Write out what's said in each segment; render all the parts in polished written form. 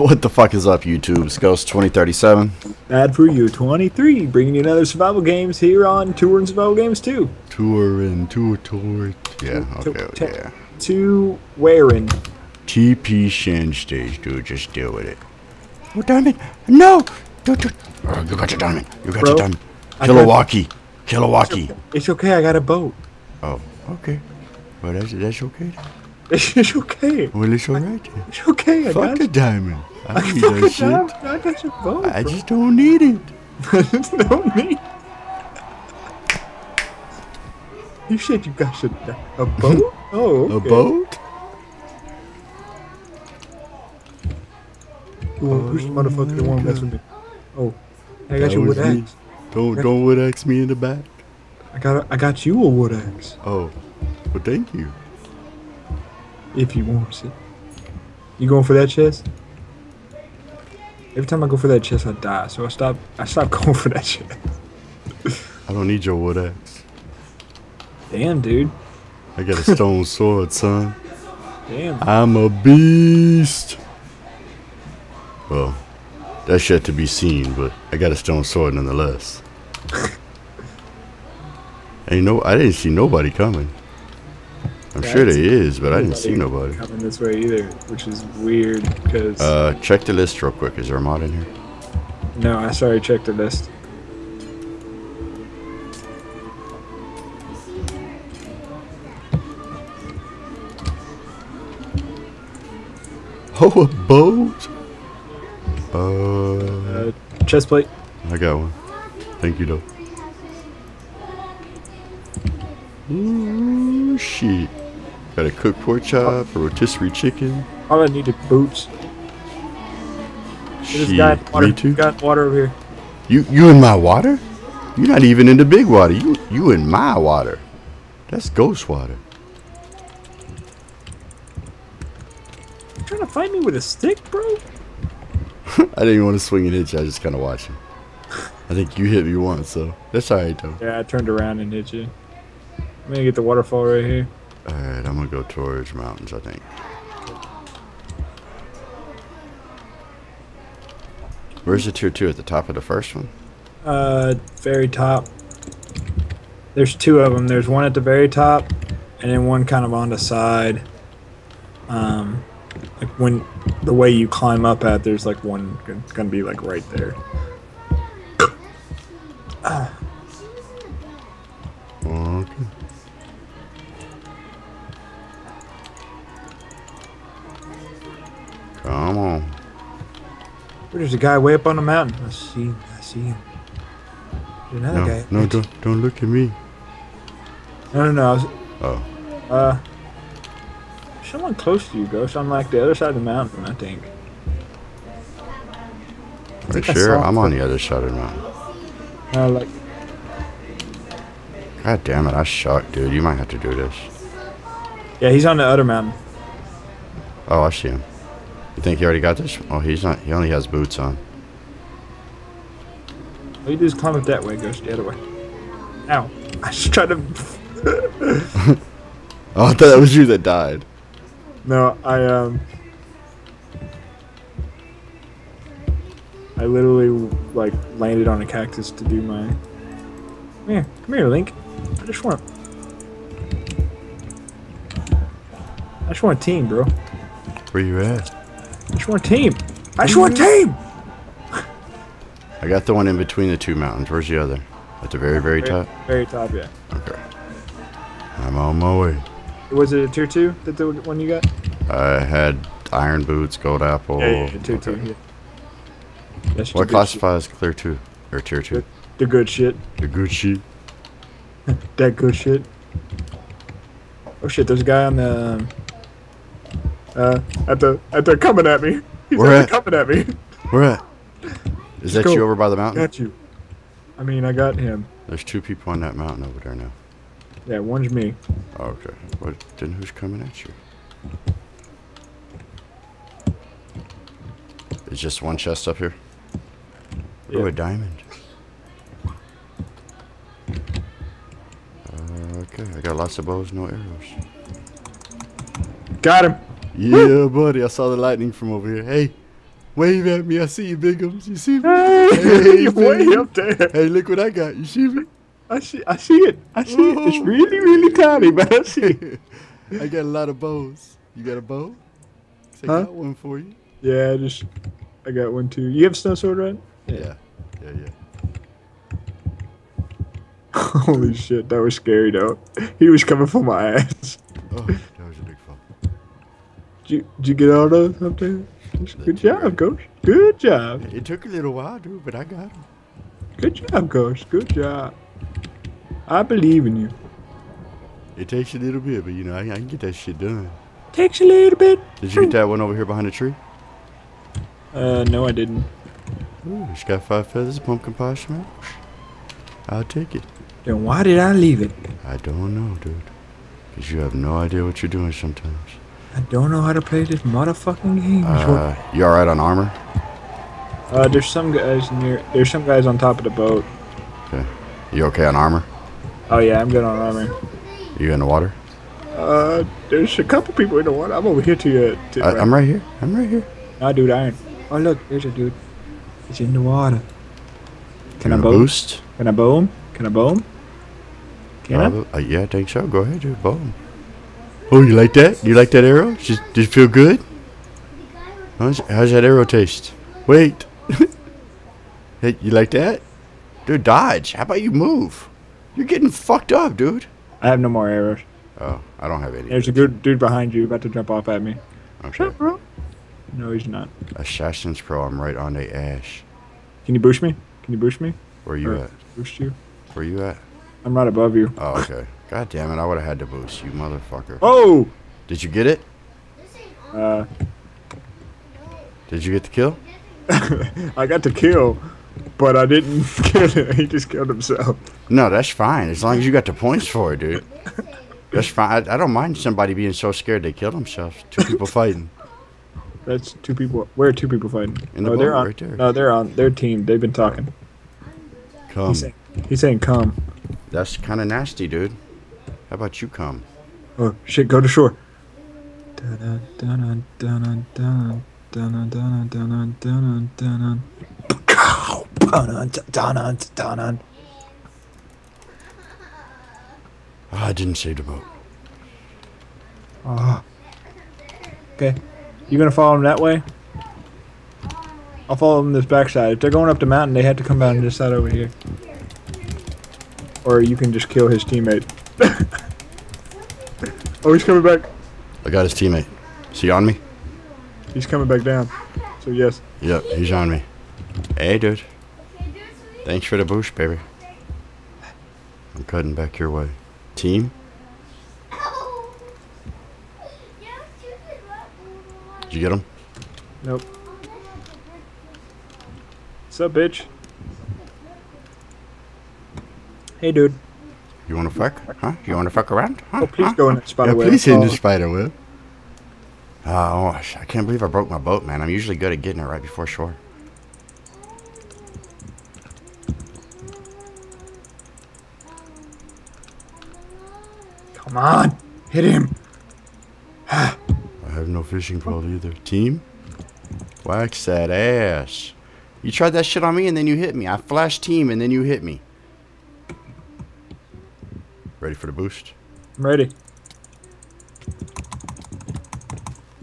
What the fuck is up, YouTube? It's ghost2037. Bad for you 23, bringing you another survival games here on Touring Survival Games 2. Touring. Yeah, okay, yeah. Touring. TP Shin stage, dude. Just deal with it. Oh, diamond! No! Dude, you got your diamond. You got your diamond. Kilowaki. Kilowaki. It's okay. I got a boat. Oh, okay. Well, that's okay. It's okay. Well, it's alright. It's okay. I got the diamond. I need that shit. I got your boat. I just don't need it. I just don't need it. You said you got a boat? Oh, okay. A boat? Ooh, who's the motherfucker that won't mess with me? Oh, I got you a wood axe. Don't wood axe me in the back. I got you a wood axe. Oh, well, thank you. If you want it. You going for that chest? Every time I go for that chest, I die. So I stop going for that chest. I don't need your wood axe. Damn, dude. I got a stone sword, son. Damn. I'm a beast. Well, that's yet to be seen, but I got a stone sword nonetheless. And you know, I didn't see nobody coming. I'm sure there is, but I didn't see nobody coming this way either, which is weird because. Check the list real quick. Is there a mod in here? No, I sorry. Check the list. Oh, a boat. Chest plate. I got one. Thank you, though. Ooh, shit. Got a cooked pork chop, a rotisserie chicken. All I need is boots. Shit, me too. Got water over here. You in my water? You're not even in the big water. You in my water. That's ghost water. You trying to fight me with a stick, bro? I didn't want to swing and hit you. I just kind of watched you. I think you hit me once, so that's all right, though. Yeah, I turned around and hit you. I'm gonna get the waterfall right here. Alright, I'm gonna go towards mountains, I think. Where's the tier 2? At the top of the first one? Very top. There's two of them. There's one at the very top, and then one kind of on the side. Like when the way you climb up at, there's like one gonna be like right there. Okay. Come on. There's a guy way up on the mountain. I see him. There's another guy. No, don't look at me. No. Someone close to you, Ghost. I'm like the other side of the mountain, I think. Are you sure? I'm on the other side of the mountain. God damn it, I suck, dude. You might have to do this. Yeah, he's on the other mountain. Oh, I see him. You think he already got this? Oh, he's not. He only has boots on. All you do is climb up that way, Ghost. The other way. Ow. I just tried to... Oh, I thought that was you that died. No, I literally, like, landed on a cactus to do my... Come here, Link. I just want a team, bro. Where you at? I just want a team. I got the one in between the two mountains. Where's the other? At the very top? Very top, yeah. Okay. I'm on my way. Was it a tier 2 that the one you got? I had iron boots, gold apple. Yeah, tier 2. Yeah. What classifies clear 2? Or tier 2? The good shit. The good shit. That good shit. Oh shit, there's a guy on the... they're coming at me. Where at? Is that you over by the mountain? Got you. I mean, I got him. There's two people on that mountain over there now. Yeah, one's me. Oh, okay. Well, then who's coming at you? There's just one chest up here? Yeah. Oh, a diamond. Okay, I got lots of bows, no arrows. Got him! Yeah, buddy, I saw the lightning from over here. Hey, Wave at me. I see you, Bigums. You see me? Hey, you way up there. Hey, look what I got. You see me? I see it. It's really, really tiny, man. I see it. I got a lot of bows. You got a bow? I got one for you. Yeah, I got one too. You have a snow sword, right? Yeah. Yeah. Holy shit, that was scary though. He was coming for my ass. Oh, that was a big fall. Did you get all those up there? Good job, Ghost. Good job. It took a little while, dude, but I got him. Good job, Ghost. Good job. I believe in you. It takes a little bit, but you know, I can get that shit done. Takes a little bit. Did you get that one over here behind the tree? No, I didn't. Ooh, it's got 5 feathers, pumpkin pie, man. I'll take it. Then why did I leave it? I don't know, dude. Because you have no idea what you're doing sometimes. I don't know how to play this motherfucking game. You alright on armor? There's some guys near. There's some guys on top of the boat. Okay. You okay on armor? Oh yeah, I'm good on armor. You in the water? There's a couple people in the water. I'm over here to you. I'm right here. I'm right here. Nah, dude, iron. Oh look, there's a dude. He's in the water. Can I bow? Boost? Can I bow him? Can I bow him? Can I? Yeah, I think so. Go ahead, dude. Bow him. Oh, you like that? You like that arrow? Did it feel good? How's that arrow taste? Wait. Hey, you like that? Dude, dodge. How about you move? You're getting fucked up, dude. I have no more arrows. Oh, I don't have any. There's a good dude behind you about to jump off at me. Okay. Bro. No, he's not. Assassin's Pro, I'm right on the ash. Can you boost me? Can you boost me? Where are you at? Boost you? Where you at? I'm right above you. Oh, okay. God damn it, I would have had to boost you, motherfucker. Oh! Did you get it? Did you get the kill? I got the kill, but I didn't kill it. He just killed himself. No, that's fine. As long as you got the points for it, dude. That's fine. I don't mind somebody being so scared they killed themselves. 2 people fighting. That's 2 people. Where are 2 people fighting? In the boat, right there. No, they're on their team. They've been talking. Come. He's saying come. That's kind of nasty, dude. How about you come? Oh, shit, go to shore. I didn't save the boat. Okay. You gonna follow them that way? I'll follow them this backside. If they're going up the mountain, they have to come down this side over here. Or you can just kill his teammate. Oh, he's coming back. I got his teammate. Is he on me? He's coming back down. So, yes. Yep, he's on me. Hey, dude. Thanks for the boost, baby. I'm cutting back your way. Team? Did you get him? Nope. What's up, bitch? Hey, dude. You wanna fuck? Huh? You wanna fuck around? Huh? Oh, please go in the spider web. Please in the spider web. Oh, I can't believe I broke my boat, man. I'm usually good at getting it right before shore. Come on! Hit him! I have no fishing pole either. Team? Wax that ass. You tried that shit on me and then you hit me. I flashed team and then you hit me. Ready for the boost? I'm ready.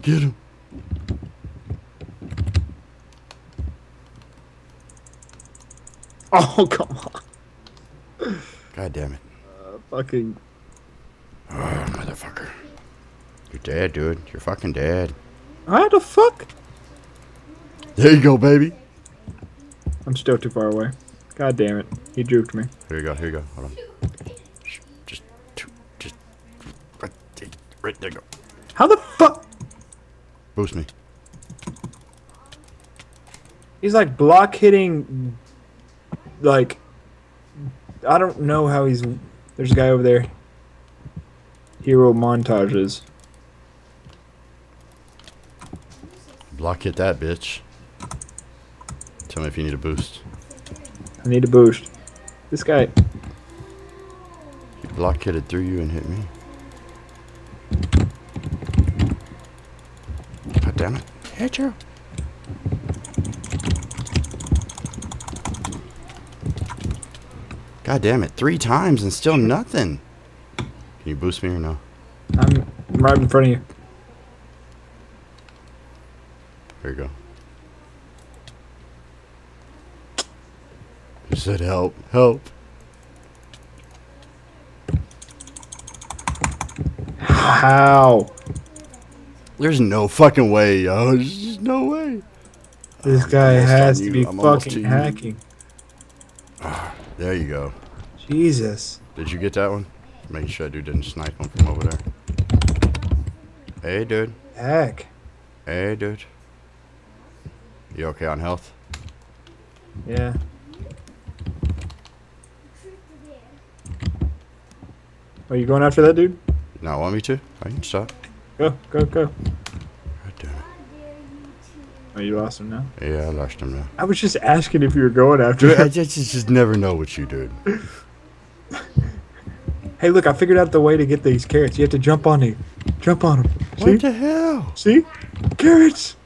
Get him. Oh, come on. God damn it. Fucking. Oh, motherfucker. You're dead, dude. You're fucking dead. How the fuck? There you go, baby. I'm still too far away. God damn it. He juked me. Here you go. Here you go. Hold on. Right there, go. How the fuck? Boost me. He's like block hitting. Like, I don't know how he's. There's a guy over there. Hero montages. Block hit that bitch. Tell me if you need a boost. I need a boost. This guy. He block hitted through you and hit me. Damn it. Hit you. God damn it, 3 times and still nothing. Can you boost me or no? I'm right in front of you. There you go. Who said help? Help. How? There's no fucking way, yo. There's just no way. This guy has to be fucking hacking. There you go. Jesus. Did you get that one? Making sure that dude didn't snipe him from over there. Hey, dude. Heck. Hey, dude. You okay on health? Yeah. Are you going after that dude? No, want me to? I can stop. Go, go, go. God damn it. Oh, you lost him now? Yeah, I lost him now. I was just asking if you were going after it. I just never know what you did. Hey, look, I figured out the way to get these carrots. You have to jump on these. Jump on them. See? What the hell? See? Carrots!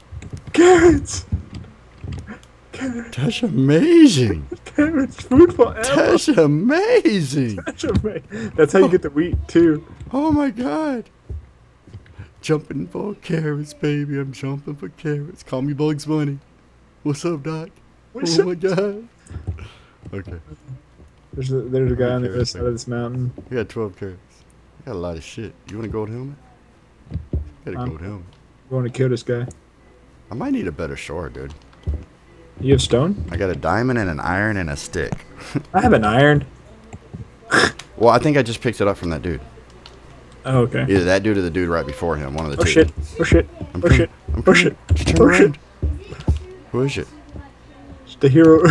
Carrots! Carrots. That's amazing. Carrots, food for animals. That's amazing. That's how you get the wheat, too. Oh, my God. Jumping for carrots, baby. I'm jumping for carrots. Call me Bugs Bunny. What's up, Doc? What's up? My God. Okay. There's a guy on the other side of this mountain. You got 12 carrots. You got a lot of shit. You want a gold helmet? You got a gold helmet. I'm going to kill this guy. I might need a better sword, dude. You have stone? I got a diamond and an iron and a stick. I have an iron. Well, I think I just picked it up from that dude. Oh, okay. Either that dude or the dude right before him. One of the two. Shit. Oh, shit. Oh, shit. Oh, shit. Oh, shit. Who is it? It's the hero.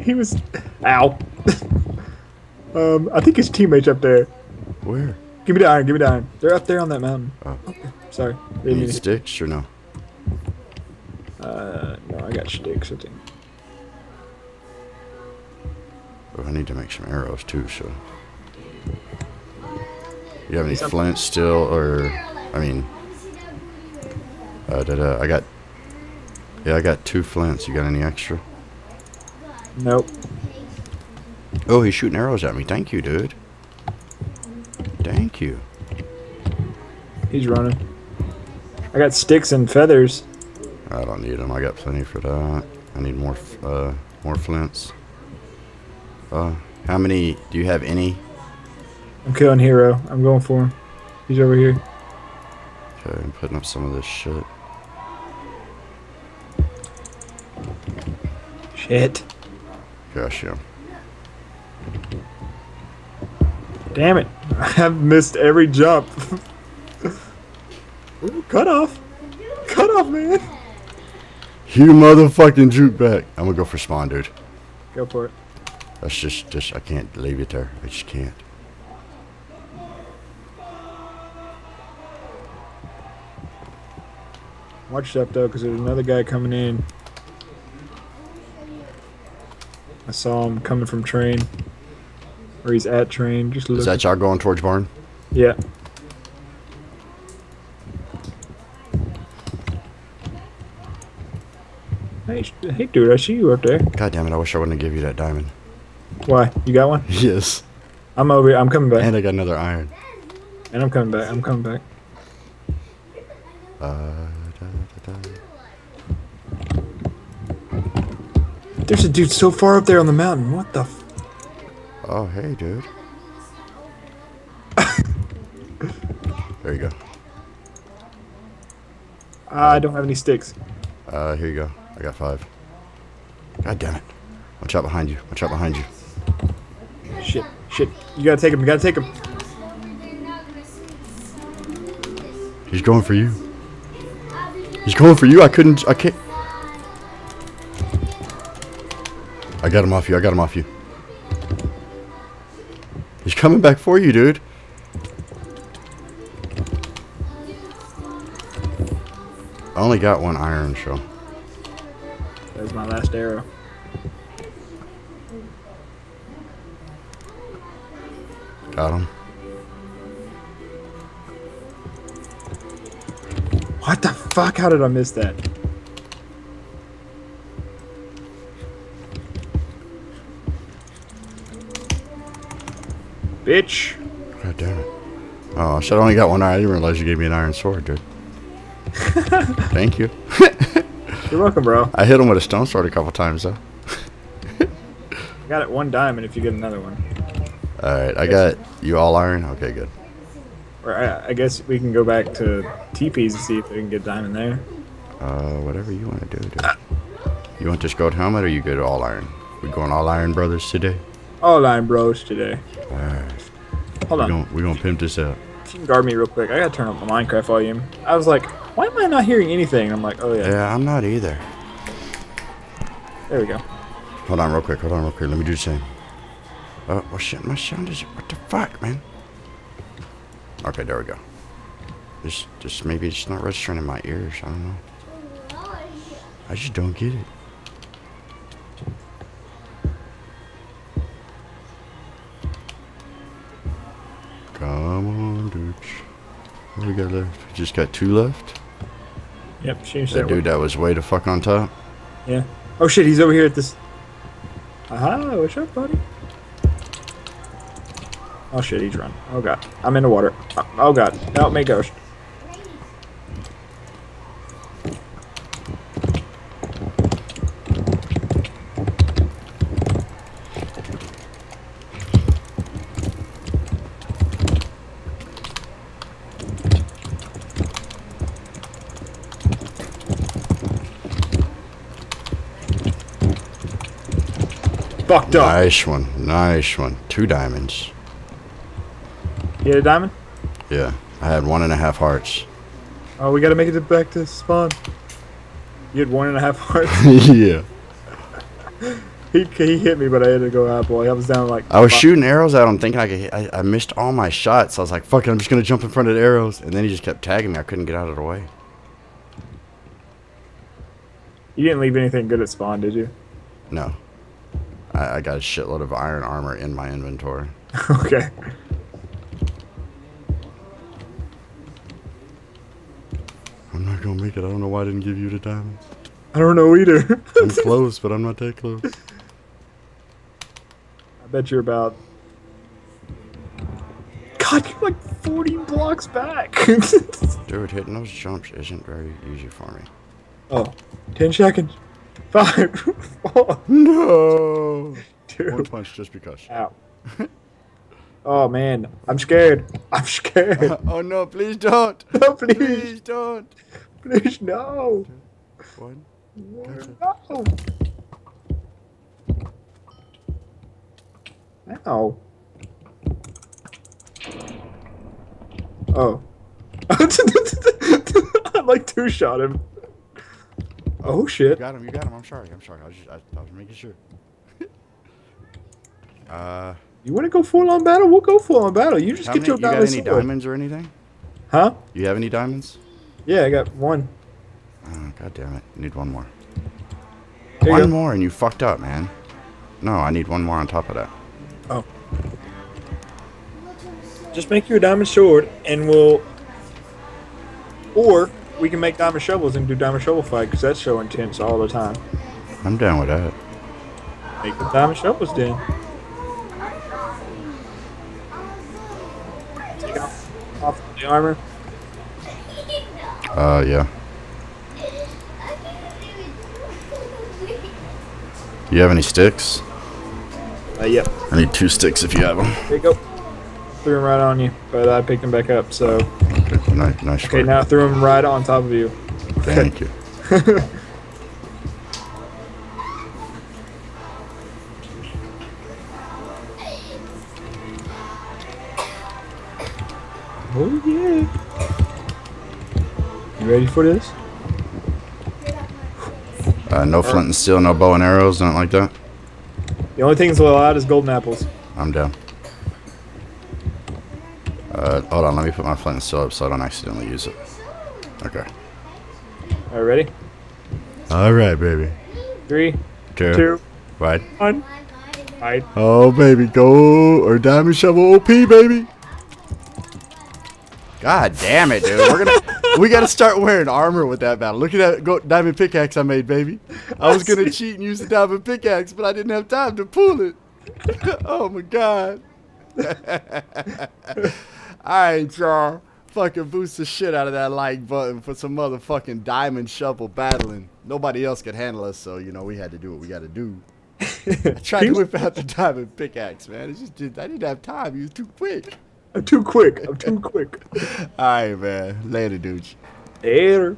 He was... Ow. I think his teammate's up there. Where? Give me the iron. Give me the iron. They're up there on that mountain. Oh. Okay. Sorry. You need sticks or no? No, I got sticks, I think. Oh, I need to make some arrows, too, so... You have any flint still, or... I mean... I got... Yeah, I got 2 flints. You got any extra? Nope. Oh, he's shooting arrows at me. Thank you, dude. Thank you. He's running. I got sticks and feathers. I don't need them. I got plenty for that. I need more more flints. How many? Do you have any? I'm killing Hero. I'm going for him. He's over here. Okay, I'm putting up some of this shit. Shit. Gosh, yeah. Damn it. I have missed every jump. Ooh, cut off. Cut off, man. You motherfucking juke back. I'm gonna go for spawn, dude. Go for it. That's just I can't leave it there. I just can't. Watch that though, because there's another guy coming in. I saw him coming from train. Or he's at train. Just look. Is that y'all going towards barn? Yeah. Hey, dude, I see you up there. God damn it, I wish I wouldn't have given you that diamond. Why? You got one? Yes. I'm over here. I'm coming back. And I got another iron. And I'm coming back. I'm coming back. There's a dude so far up there on the mountain. What the f... Oh, hey, dude. There you go. I don't have any sticks. Here you go. I got 5. God damn it. Watch out behind you. Watch out behind you. Shit. Shit. You gotta take him. You gotta take him. He's going for you. He's going for you. I couldn't. I can't. I got him off you. I got him off you. He's coming back for you, dude. I only got 1 iron, so. That was my last arrow. Got him. What the fuck? How did I miss that? Bitch. God damn it. Oh, I said I only got one iron. I didn't realize you gave me an iron sword, dude. Thank you. You're welcome, bro. I hit him with a stone sword a couple times, though. I got it one diamond if you get another one. Alright, I got you all iron? Okay, good. Or I guess we can go back to teepees and see if we can get diamond there. Whatever you want to do, dude. You want this gold helmet or you good all iron? We going all iron brothers today? All iron bros today. Alright. Hold on. We're going to pimp this out. You can guard me real quick. I got to turn up my Minecraft volume. I was like, why am I not hearing anything? I'm like, oh yeah. Yeah, I'm not either. There we go. Hold on real quick. Hold on real quick. Let me do the same. Oh shit, my sound is... What the fuck, man? Okay, there we go. This maybe it's not registering in my ears. I don't know. I just don't get it. Come on, dude. What do we got left? We just got two left? Yep, she's there. That dude that was way the fuck on top? Yeah. Oh shit, he's over here at this... Aha, what's up, buddy? Oh shit, he's run. Oh god. I'm in the water. Oh god. Help me, ghost. Fucked up. Nice one. Nice one. Two diamonds. You had a diamond? Yeah. I had 1.5 hearts. Oh, we gotta make it back to spawn. You had 1.5 hearts? Yeah. he hit me, but I had to go out, boy. I was down like... I was shooting arrows at him thinking I could hit. I missed all my shots. I was like, fuck it, I'm just gonna jump in front of the arrows. And then he just kept tagging me. I couldn't get out of the way. You didn't leave anything good at spawn, did you? No. I got a shitload of iron armor in my inventory. Okay. I'm not gonna make it. I don't know why I didn't give you the diamonds. I don't know either. I'm close, but I'm not that close. I bet you're about... God, you're like 40 blocks back. Dude, hitting those jumps isn't very easy for me. Oh, 10 seconds. 5. 4. No. 2. One punch just because. Ow. Oh man, I'm scared. I'm scared. Oh no, please don't. No, please. Please don't. Please no. 1. No. Ow. Oh. I like 2-shot him. Oh shit! You got him, I'm sorry, I was making sure. You wanna go full on battle? We'll go full on battle, you just get your diamonds. You got any diamonds or anything? Huh? You have any diamonds? Yeah, I got 1. Oh, god damn it, I need 1 more. There 1 more and you fucked up, man. No, I need 1 more on top of that. Oh. Just make your diamond sword and we'll... Or... we can make diamond shovels and do diamond shovel fight because that's so intense all the time. I'm down with that. Make the diamond shovels then. Take off the armor. Yeah. You have any sticks? Yep. I need 2 sticks if you have them. There you go. Threw them right on you, but I picked them back up, so... Okay, nice work. Okay, now I threw him right on top of you. Thank you. Oh, yeah. You ready for this? No flint and steel, no bow and arrows, nothing like that? The only things allowed is golden apples. I'm down. Hold on, let me put my flint and steel up so I don't accidentally use it. Okay. Alright, ready? Alright, baby. 3, 2, 1. Right. Oh, baby, go! Or diamond shovel OP, baby! God damn it, dude. We gotta start wearing armor with that battle. Look at that diamond pickaxe I made, baby. I was gonna cheat and use the diamond pickaxe, but I didn't have time to pull it. Oh my god. Alright, y'all. Fucking boost the shit out of that like button for some motherfucking diamond shovel battling. Nobody else could handle us, so, you know, we had to do what we got to do. I tried to whip out the diamond pickaxe, man. I didn't have time. You was too quick. I'm too quick. All right, man. Later, dude. Later.